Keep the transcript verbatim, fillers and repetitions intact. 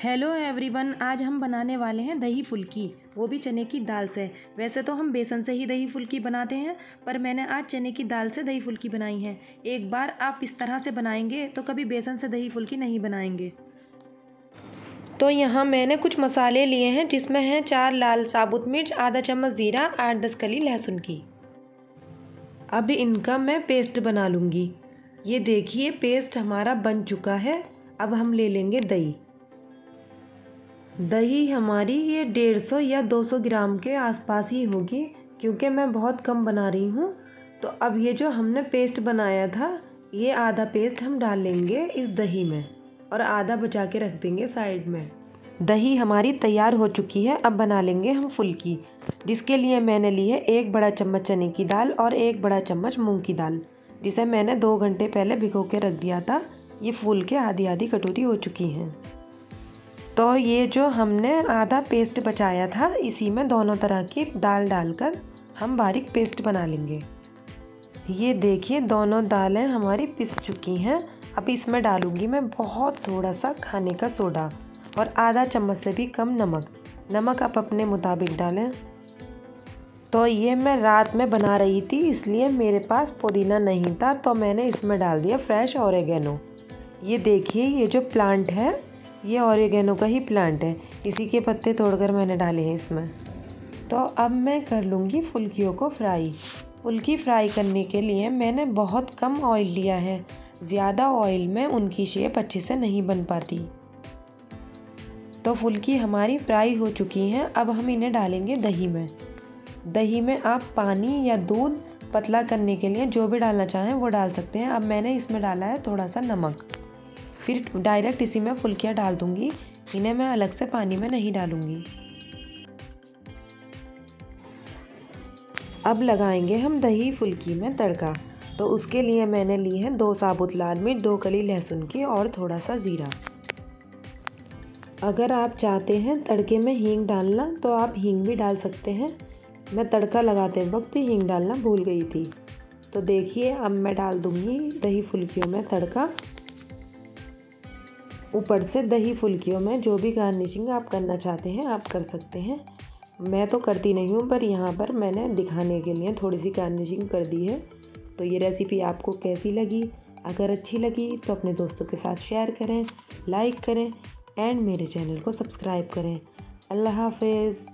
Hello everyone, आज हम बनाने वाले हैं दही फुल्की, वो भी चने की दाल से। वैसे तो हम बेसन से ही दही फुल्की बनाते हैं, पर मैंने आज चने की दाल से दही फुल्की बनाई है। एक बार आप इस तरह से बनाएंगे तो कभी बेसन से दही फुल्की नहीं बनाएंगे। तो यहाँ मैंने कुछ मसाले लिए हैं, जिसमें हैं चार लाल साबुत मिर्च, आधा चम्मच ज़ीरा, आठ दस कली लहसुन की। अब इनका मैं पेस्ट बना लूँगी। ये देखिए पेस्ट हमारा बन चुका है। अब हम ले लेंगे दही। दही हमारी ये डेढ़ सौ या दो सौ ग्राम के आसपास ही होगी, क्योंकि मैं बहुत कम बना रही हूँ। तो अब ये जो हमने पेस्ट बनाया था, ये आधा पेस्ट हम डाल लेंगे इस दही में और आधा बचा के रख देंगे साइड में। दही हमारी तैयार हो चुकी है। अब बना लेंगे हम फुल्की, जिसके लिए मैंने ली है एक बड़ा चम्मच चने की दाल और एक बड़ा चम्मच मूँग की दाल, जिसे मैंने दो घंटे पहले भिगो के रख दिया था। ये फूल के आधी आधी कटोरी हो चुकी हैं। तो ये जो हमने आधा पेस्ट बचाया था, इसी में दोनों तरह की दाल डालकर हम बारीक पेस्ट बना लेंगे। ये देखिए दोनों दालें हमारी पिस चुकी हैं। अब इसमें डालूंगी मैं बहुत थोड़ा सा खाने का सोडा और आधा चम्मच से भी कम नमक। नमक आप अपने मुताबिक डालें। तो ये मैं रात में बना रही थी, इसलिए मेरे पास पुदीना नहीं था, तो मैंने इसमें डाल दिया फ्रेश ऑरिगेनो। ये देखिए ये जो प्लांट है, ये ऑरिगेनो का ही प्लांट है, इसी के पत्ते तोड़कर मैंने डाले हैं इसमें। तो अब मैं कर लूँगी फुल्कियों को फ्राई। फुल्की फ्राई करने के लिए मैंने बहुत कम ऑयल लिया है। ज़्यादा ऑयल में उनकी शेप अच्छे से नहीं बन पाती। तो फुल्की हमारी फ्राई हो चुकी हैं। अब हम इन्हें डालेंगे दही में। दही में आप पानी या दूध पतला करने के लिए जो भी डालना चाहें वो डाल सकते हैं। अब मैंने इसमें डाला है थोड़ा सा नमक। फिर डायरेक्ट इसी में फुल्कियाँ डाल दूँगी, इन्हें मैं अलग से पानी में नहीं डालूँगी। अब लगाएंगे हम दही फुल्की में तड़का। तो उसके लिए मैंने ली है दो साबुत लाल मिर्च, दो कली लहसुन की और थोड़ा सा ज़ीरा। अगर आप चाहते हैं तड़के में हींग डालना तो आप हींग भी डाल सकते हैं। मैं तड़का लगाते वक्त ही हींग डालना भूल गई थी। तो देखिए अब मैं डाल दूँगी दही फुल्कियों में तड़का। ऊपर से दही फुल्कियों में जो भी गार्निशिंग आप करना चाहते हैं आप कर सकते हैं। मैं तो करती नहीं हूँ, पर यहाँ पर मैंने दिखाने के लिए थोड़ी सी गार्निशिंग कर दी है। तो ये रेसिपी आपको कैसी लगी? अगर अच्छी लगी तो अपने दोस्तों के साथ शेयर करें, लाइक करें एंड मेरे चैनल को सब्सक्राइब करें। अल्लाह हाफिज़।